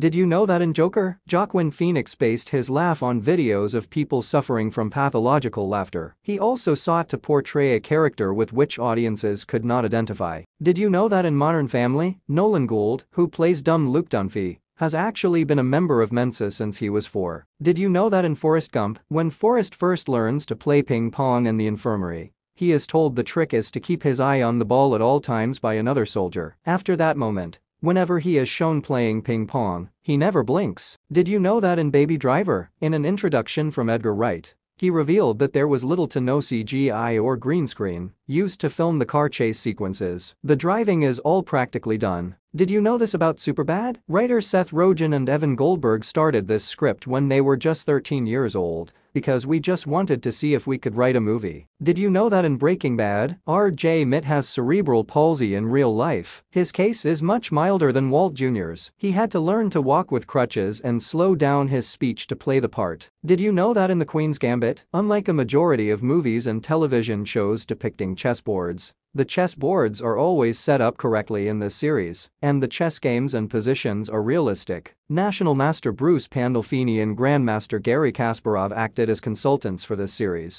Did you know that in Joker, Joaquin Phoenix based his laugh on videos of people suffering from pathological laughter? He also sought to portray a character with which audiences could not identify. Did you know that in Modern Family, Nolan Gould, who plays dumb Luke Dunphy, has actually been a member of Mensa since he was 4? Did you know that in Forrest Gump, when Forrest first learns to play ping pong in the infirmary, he is told the trick is to keep his eye on the ball at all times by another soldier? After that moment, whenever he is shown playing ping pong, he never blinks. Did you know that in Baby Driver, in an introduction from Edgar Wright, he revealed that there was little to no CGI or green screen used to film the car chase sequences? The driving is all practically done. Did you know this about SuperBad? Writer Seth Rogen and Evan Goldberg started this script when they were just 13 years old, because we just wanted to see if we could write a movie. Did you know that in Breaking Bad, RJ Mitte has cerebral palsy in real life? His case is much milder than Walt Jr.'s. He had to learn to walk with crutches and slow down his speech to play the part. Did you know that in The Queen's Gambit, unlike a majority of movies and television shows depicting chessboards, the chessboards are always set up correctly in this series, and the chess games and positions are realistic? National Master Bruce Pandolfini and Grandmaster Garry Kasparov acted as consultants for this series.